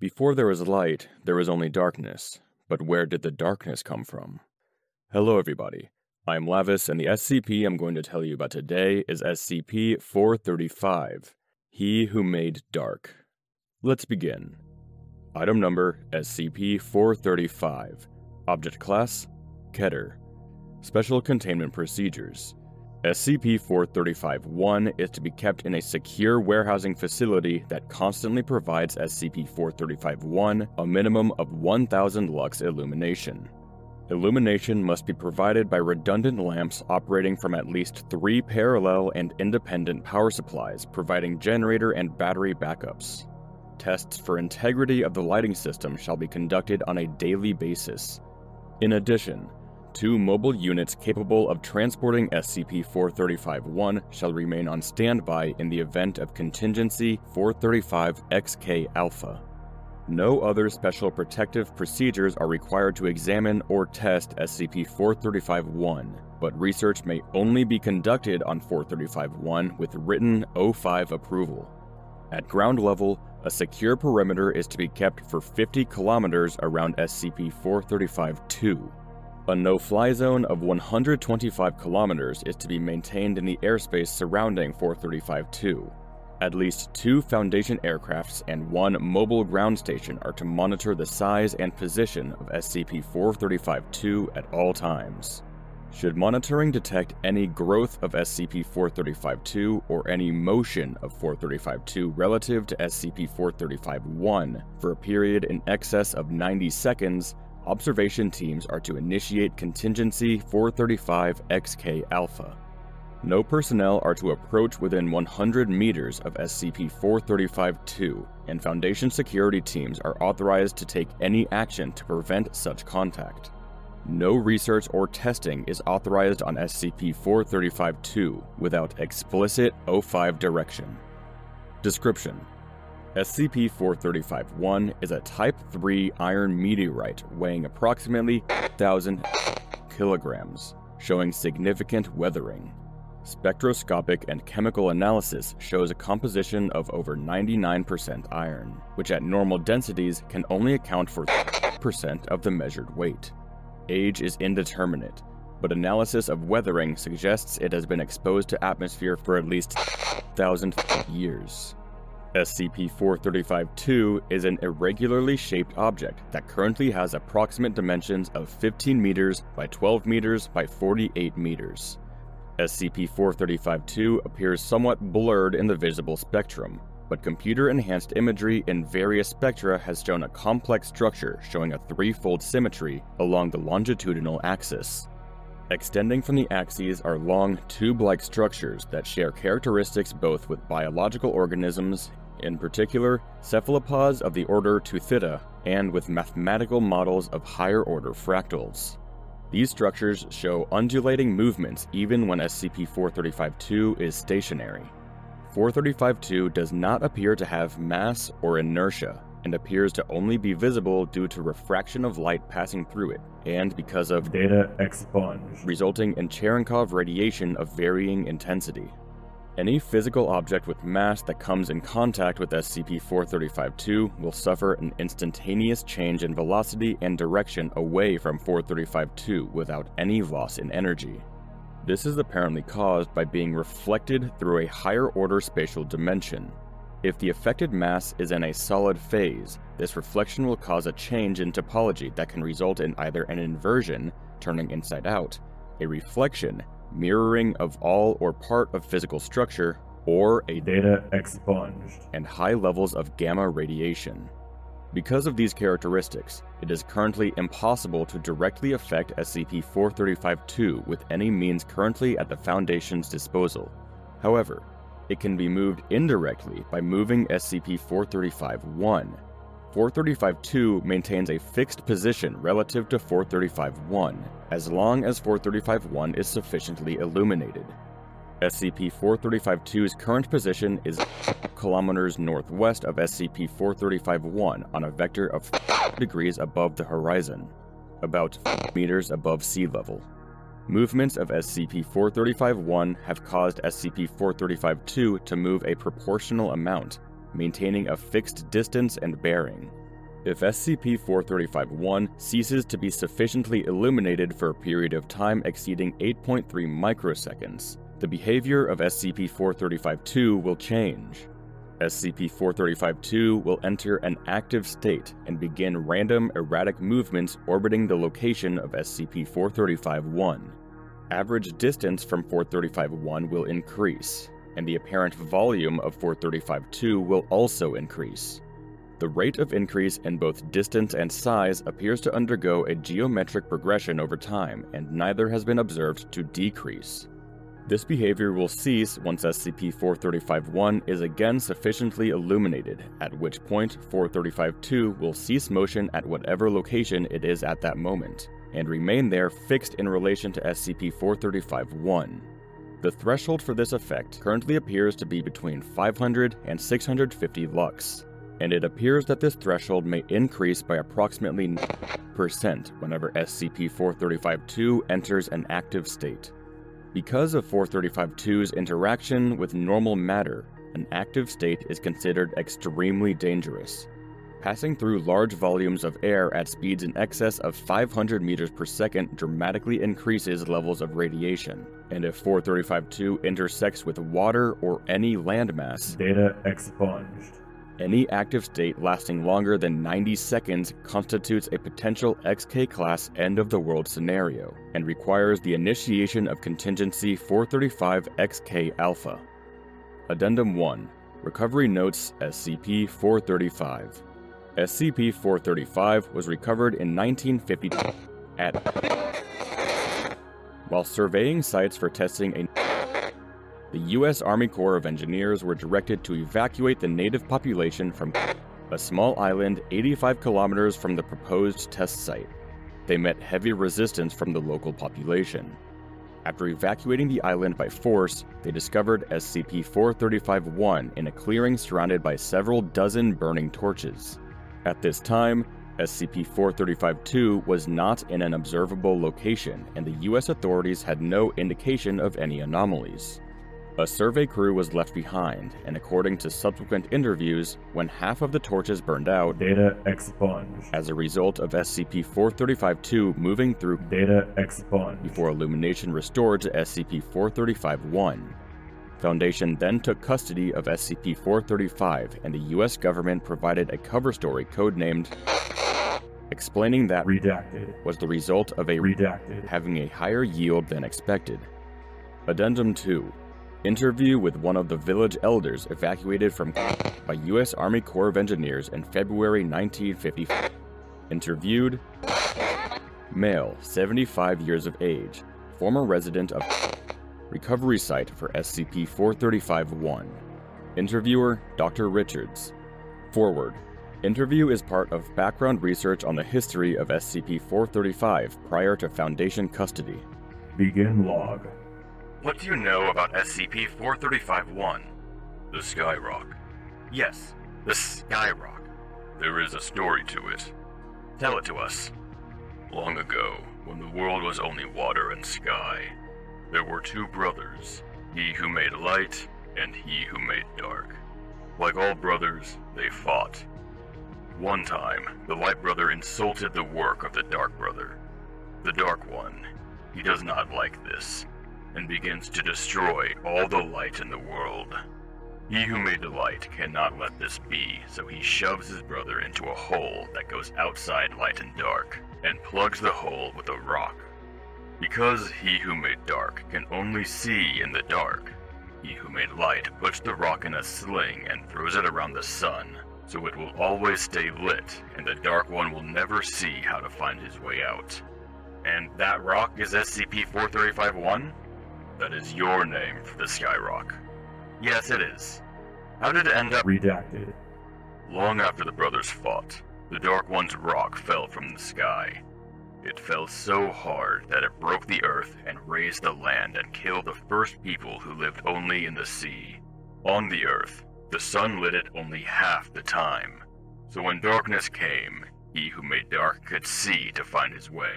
Before there was light, there was only darkness. But where did the darkness come from? Hello everybody, I'm Lavis, and the SCP I'm going to tell you about today is SCP-435, He-Who-Made-Dark. Let's begin. Item number SCP-435, Object Class, Keter. Special Containment Procedures. SCP-435-1 is to be kept in a secure warehousing facility that constantly provides SCP-435-1 a minimum of 1,000 lux illumination. Illumination must be provided by redundant lamps operating from at least 3 parallel and independent power supplies, providing generator and battery backups. Tests for integrity of the lighting system shall be conducted on a daily basis. In addition, 2 mobile units capable of transporting SCP-435-1 shall remain on standby in the event of Contingency 435-XK-Alpha. No other special protective procedures are required to examine or test SCP-435-1, but research may only be conducted on 435-1 with written O5 approval. At ground level, a secure perimeter is to be kept for 50 kilometers around SCP-435-2. A no-fly zone of 125 kilometers is to be maintained in the airspace surrounding 435-2. At least 2 Foundation aircrafts and 1 mobile ground station are to monitor the size and position of SCP-435-2 at all times. Should monitoring detect any growth of SCP-435-2 or any motion of 435-2 relative to SCP-435-1 for a period in excess of 90 seconds, observation teams are to initiate Contingency 435-XK-Alpha. No personnel are to approach within 100 meters of SCP-435-2, and Foundation security teams are authorized to take any action to prevent such contact. No research or testing is authorized on SCP-435-2 without explicit O5 direction. Description. SCP-435-1 is a Type 3 iron meteorite weighing approximately 1,000 kilograms, showing significant weathering. Spectroscopic and chemical analysis shows a composition of over 99% iron, which at normal densities can only account for 3% of the measured weight. Age is indeterminate, but analysis of weathering suggests it has been exposed to atmosphere for at least 1,000 years. SCP-435-2 is an irregularly shaped object that currently has approximate dimensions of 15 meters by 12 meters by 48 meters. SCP-435-2 appears somewhat blurred in the visible spectrum, but computer-enhanced imagery in various spectra has shown a complex structure showing a 3-fold symmetry along the longitudinal axis. Extending from the axes are long, tube-like structures that share characteristics both with biological organisms, in particular cephalopods of the order Teuthida, and with mathematical models of higher-order fractals. These structures show undulating movements even when SCP-435-2 is stationary. 435-2 does not appear to have mass or inertia, and appears to only be visible due to refraction of light passing through it, and because of data expunged, resulting in Cherenkov radiation of varying intensity. Any physical object with mass that comes in contact with SCP-435-2 will suffer an instantaneous change in velocity and direction away from 435-2 without any loss in energy. This is apparently caused by being reflected through a higher-order spatial dimension. If the affected mass is in a solid phase, this reflection will cause a change in topology that can result in either an inversion, turning inside out, a reflection, mirroring of all or part of physical structure, or a data expunged, and high levels of gamma radiation. Because of these characteristics, it is currently impossible to directly affect SCP-435-2 with any means currently at the Foundation's disposal. However, it can be moved indirectly by moving SCP-435-1. 435-2 maintains a fixed position relative to 435-1, as long as 435-1 is sufficiently illuminated. SCP-435-2's current position is kilometers northwest of SCP-435-1 on a vector of degrees above the horizon, about meters above sea level. Movements of SCP-435-1 have caused SCP-435-2 to move a proportional amount, maintaining a fixed distance and bearing. If SCP-435-1 ceases to be sufficiently illuminated for a period of time exceeding 8.3 microseconds, the behavior of SCP-435-2 will change. SCP-435-2 will enter an active state and begin random, erratic movements orbiting the location of SCP-435-1. Average distance from 435-1 will increase, and the apparent volume of 435-2 will also increase. The rate of increase in both distance and size appears to undergo a geometric progression over time, and neither has been observed to decrease. This behavior will cease once SCP-435-1 is again sufficiently illuminated, at which point 435-2 will cease motion at whatever location it is at that moment, and remain there fixed in relation to SCP-435-1. The threshold for this effect currently appears to be between 500 and 650 lux, and it appears that this threshold may increase by approximately 9% whenever SCP-435-2 enters an active state. Because of 435-2's interaction with normal matter, an active state is considered extremely dangerous. Passing through large volumes of air at speeds in excess of 500 meters per second dramatically increases levels of radiation, and if 435-2 intersects with water or any landmass, data expunged. Any active state lasting longer than 90 seconds constitutes a potential XK-class end-of-the-world scenario, and requires the initiation of Contingency 435-XK-Alpha. Addendum 1. Recovery Notes SCP-435. SCP-435 was recovered in 1950 while surveying sites for testing the U.S. Army Corps of Engineers were directed to evacuate the native population from a small island 85 kilometers from the proposed test site. They met heavy resistance from the local population. After evacuating the island by force, they discovered SCP-435-1 in a clearing surrounded by several dozen burning torches. At this time, SCP-435-2 was not in an observable location, and the U.S. authorities had no indication of any anomalies. A survey crew was left behind, and according to subsequent interviews, when half of the torches burned out, data expunged. As a result of SCP-435-2 moving through data expunged before illumination restored to SCP-435-1. Foundation then took custody of SCP-435, and the U.S. government provided a cover story codenamed explaining that redacted was the result of a redacted having a higher yield than expected. Addendum 2. Interview with one of the village elders evacuated from by U.S. Army Corps of Engineers in February 1955. Interviewed male, 75 years of age, former resident of recovery site for SCP-435-1. Interviewer, Dr. Richards. Forward. Interview is part of background research on the history of SCP-435 prior to Foundation custody. Begin log. What do you know about SCP-435-1? The Skyrock. Yes, the Skyrock. There is a story to it. Tell it to us. Long ago, when the world was only water and sky, there were two brothers, He Who Made Light and He Who Made Dark. Like all brothers, they fought. One time, the Light Brother insulted the work of the Dark Brother. The Dark One, he does not like this, and begins to destroy all the light in the world. He Who Made the Light cannot let this be, so he shoves his brother into a hole that goes outside light and dark, and plugs the hole with a rock. Because He Who Made Dark can only see in the dark, He Who Made Light puts the rock in a sling and throws it around the sun, so it will always stay lit, and the Dark One will never see how to find his way out. And that rock is SCP-435-1? That is your name for the Skyrock. Yes, it is. How did it end up redacted? Long after the brothers fought, the Dark One's rock fell from the sky. It fell so hard that it broke the earth and razed the land and killed the first people who lived only in the sea. On the earth, the sun lit it only half the time. So when darkness came, He Who Made Dark could see to find his way.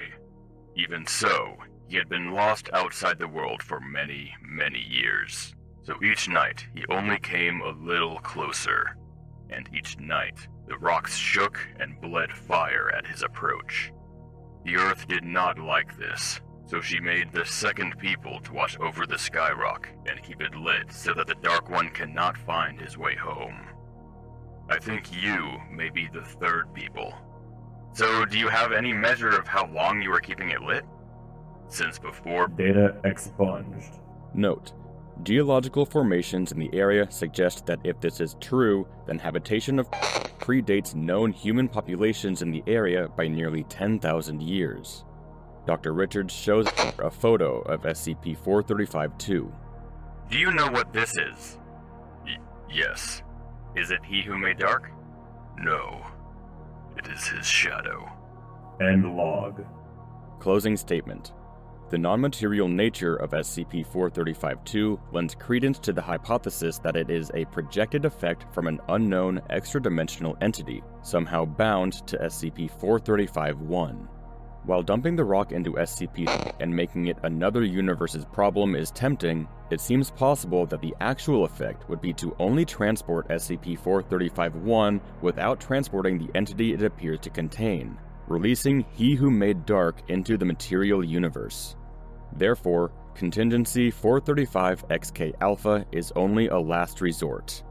Even so, he had been lost outside the world for many, many years, so each night he only came a little closer. and each night the rocks shook and bled fire at his approach. The Earth did not like this, so she made the second people to watch over the skyrock and keep it lit so that the Dark One cannot find his way home. I think you may be the third people. So do you have any measure of how long you are keeping it lit? Since before data expunged. Note: geological formations in the area suggest that if this is true, then habitation of predates known human populations in the area by nearly 10,000 years. Dr. Richards shows a photo of SCP-435-2. Do you know what this is? Yes. Is it He-Who-Made-Dark? No. It is his shadow. End log. Closing statement. The non-material nature of SCP-435-2 lends credence to the hypothesis that it is a projected effect from an unknown extra-dimensional entity, somehow bound to SCP-435-1. While dumping the rock into SCP and making it another universe's problem is tempting, it seems possible that the actual effect would be to only transport SCP-435-1 without transporting the entity it appears to contain, releasing He-Who-Made-Dark into the material universe. Therefore, Contingency 435-XK-Alpha is only a last resort.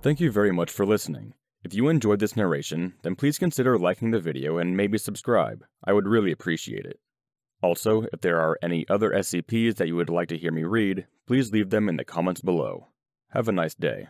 Thank you very much for listening. If you enjoyed this narration, then please consider liking the video and maybe subscribe. I would really appreciate it. Also, if there are any other SCPs that you would like to hear me read, please leave them in the comments below. Have a nice day.